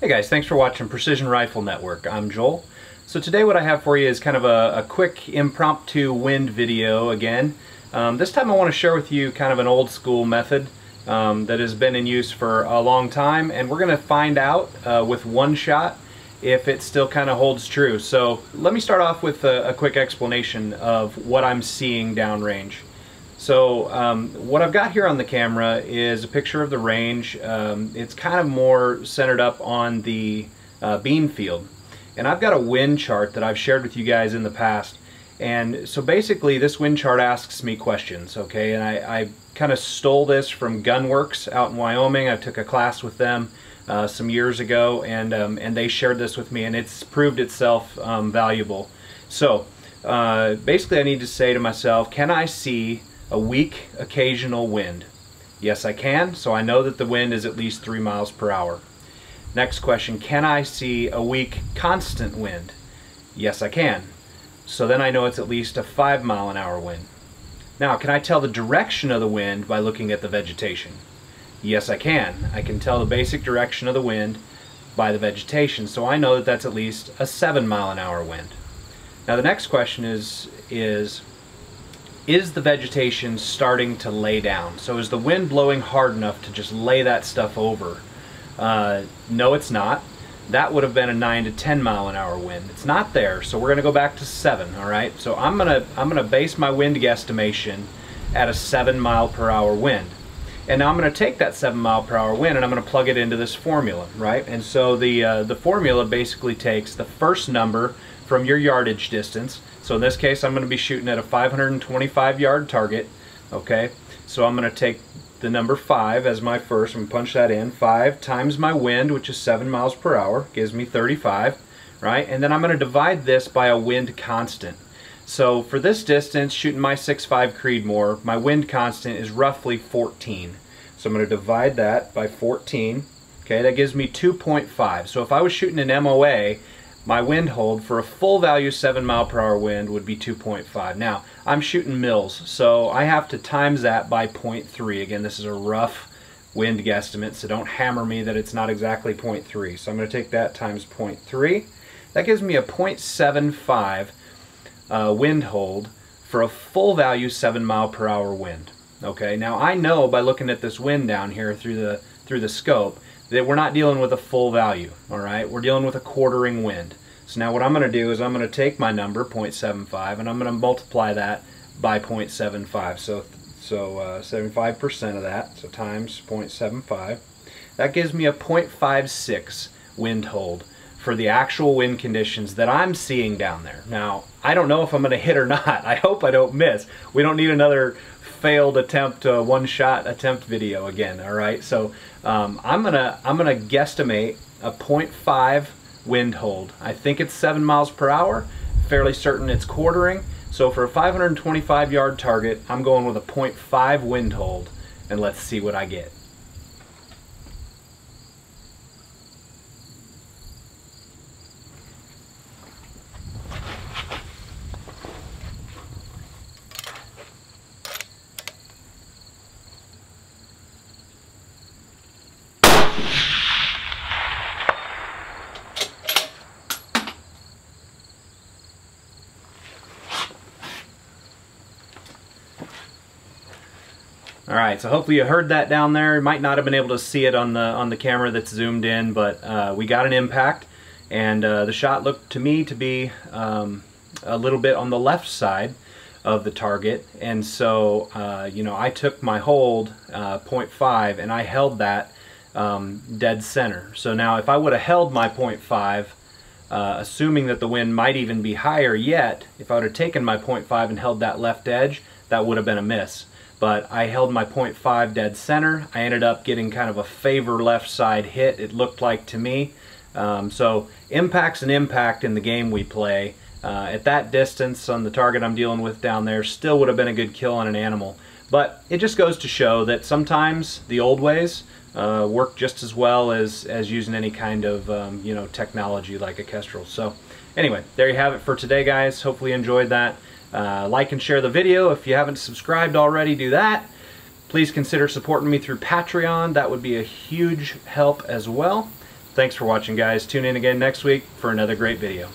Hey guys, thanks for watching Precision Rifle Network. I'm Joel. So today what I have for you is kind of a quick impromptu wind video again. This time I want to share with you kind of an old school method that has been in use for a long time, and we're going to find out with one shot if it still kind of holds true. So let me start off with a quick explanation of what I'm seeing downrange. So what I've got here on the camera is a picture of the range. It's kind of more centered up on the bean field. And I've got a wind chart that I've shared with you guys in the past. And so basically this wind chart asks me questions, okay? And I kind of stole this from Gunworks out in Wyoming. I took a class with them some years ago, and they shared this with me, and it's proved itself valuable. So basically I need to say to myself, can I see a weak occasional wind? Yes, I can, so I know that the wind is at least 3 miles per hour. Next question, can I see a weak constant wind? Yes, I can. So then I know it's at least a 5 mile an hour wind. Now, can I tell the direction of the wind by looking at the vegetation? Yes, I can. I can tell the basic direction of the wind by the vegetation, so I know that that's at least a 7 mile an hour wind. Now the next question is the vegetation starting to lay down? So is the wind blowing hard enough to just lay that stuff over? No, it's not. That would have been a 9 to 10 mile an hour wind. It's not there, so we're going to go back to 7. All right. So I'm gonna base my wind guesstimation at a 7 mile per hour wind, and now I'm going to take that 7 mile per hour wind and I'm going to plug it into this formula, right? And so the formula basically takes the first number from your yardage distance. So in this case, I'm going to be shooting at a 525-yard target, okay? So I'm going to take the number 5 as my first and punch that in. 5 times my wind, which is 7 miles per hour, gives me 35, right? And then I'm going to divide this by a wind constant. So for this distance, shooting my 6.5 Creedmoor, my wind constant is roughly 14. So I'm going to divide that by 14, okay? That gives me 2.5. So if I was shooting an MOA, my wind hold for a full value 7 mile per hour wind would be 2.5. Now, I'm shooting mils, so I have to times that by 0.3. Again, this is a rough wind guesstimate, so don't hammer me that it's not exactly 0.3. So I'm going to take that times 0.3. That gives me a 0.75 wind hold for a full value 7 mile per hour wind. Okay, now I know by looking at this wind down here through the scope that we're not dealing with a full value, all right? We're dealing with a quartering wind. So now what I'm going to do is I'm going to take my number, 0.75, and I'm going to multiply that by 0.75. So 75% of that, so times 0.75. That gives me a 0.56 wind hold for the actual wind conditions that I'm seeing down there. Now, I don't know if I'm going to hit or not. I hope I don't miss. We don't need another failed attempt, one-shot attempt video again, all right? So I'm gonna guesstimate a 0.5 wind hold. I think it's 7 miles per hour, fairly certain it's quartering. So for a 525-yard target, I'm going with a 0.5 wind hold, and let's see what I get. Alright, so hopefully you heard that down there. You might not have been able to see it on the camera that's zoomed in, but we got an impact, and the shot looked to me to be a little bit on the left side of the target, and so you know, I took my hold 0.5 and I held that dead center. So now if I would have held my 0.5, assuming that the wind might even be higher yet, if I would have taken my 0.5 and held that left edge, that would have been a miss. But I held my 0.5 dead center. I ended up getting kind of a favor left side hit, it looked like to me. So impact's an impact in the game we play. At that distance on the target I'm dealing with down there, still would have been a good kill on an animal. But it just goes to show that sometimes the old ways work just as well as using any kind of you know, technology like a Kestrel. So anyway, there you have it for today, guys. Hopefully you enjoyed that. Like and share the video. If you haven't subscribed already, do that. Please consider supporting me through Patreon. That would be a huge help as well. Thanks for watching, guys. Tune in again next week for another great video.